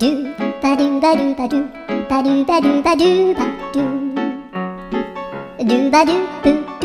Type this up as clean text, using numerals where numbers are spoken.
do ba do ba do ba do ba do ba do ba do ba do do ba do boo.